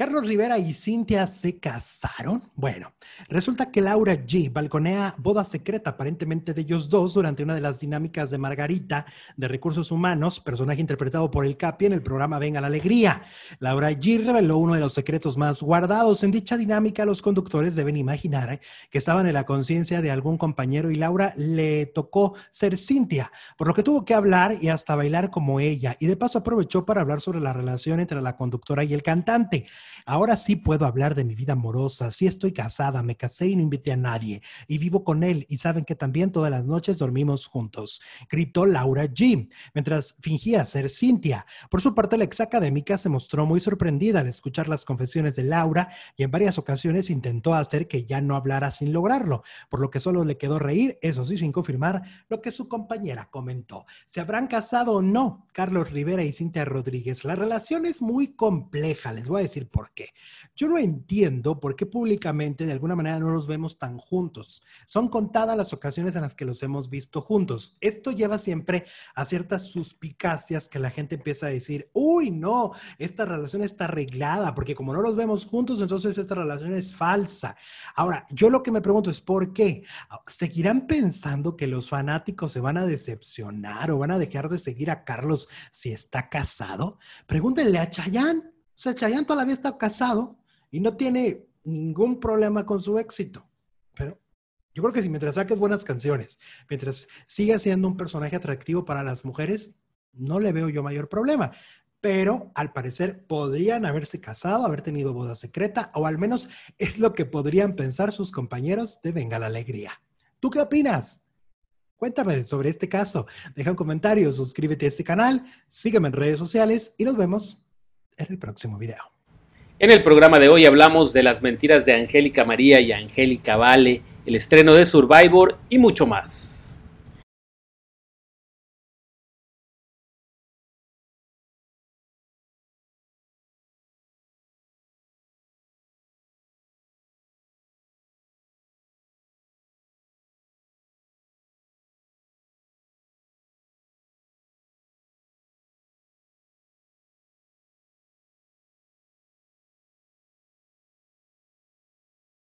¿Carlos Rivera y Cintia se casaron? Bueno, resulta que Laura G balconea boda secreta aparentemente de ellos dos durante una de las dinámicas de Margarita de Recursos Humanos, personaje interpretado por el Capi en el programa Venga la Alegría. Laura G reveló uno de los secretos más guardados. En dicha dinámica, los conductores deben imaginar que estaban en la conciencia de algún compañero y Laura le tocó ser Cintia, por lo que tuvo que hablar y hasta bailar como ella. Y de paso aprovechó para hablar sobre la relación entre la conductora y el cantante. Ahora sí puedo hablar de mi vida amorosa. Sí estoy casada, me casé y no invité a nadie. Y vivo con él. Y saben que también todas las noches dormimos juntos. Gritó Laura G, mientras fingía ser Cintia. Por su parte, la ex académica se mostró muy sorprendida al escuchar las confesiones de Laura y en varias ocasiones intentó hacer que ya no hablara sin lograrlo, por lo que solo le quedó reír, eso sí, sin confirmar lo que su compañera comentó. ¿Se habrán casado o no Carlos Rivera y Cintia Rodríguez? La relación es muy compleja, les voy a decir por qué. Yo no entiendo por qué públicamente de alguna manera no los vemos tan juntos. Son contadas las ocasiones en las que los hemos visto juntos. Esto lleva siempre a ciertas suspicacias que la gente empieza a decir, uy, no, esta relación está arreglada, porque como no los vemos juntos, entonces esta relación es falsa. Ahora, yo lo que me pregunto es ¿por qué? ¿Seguirán pensando que los fanáticos se van a decepcionar o van a dejar de seguir a Carlos si está casado? Pregúntenle a Chayanne. O sea, Chayanne todavía está casado y no tiene ningún problema con su éxito. Pero yo creo que si mientras saques buenas canciones, mientras siga siendo un personaje atractivo para las mujeres, no le veo yo mayor problema. Pero al parecer podrían haberse casado, haber tenido boda secreta, o al menos es lo que podrían pensar sus compañeros de Venga la Alegría. ¿Tú qué opinas? Cuéntame sobre este caso. Deja un comentario, suscríbete a este canal, sígueme en redes sociales y nos vemos en el próximo video. En el programa de hoy hablamos de las mentiras de Angélica María y Angélica Vale, el estreno de Survivor y mucho más.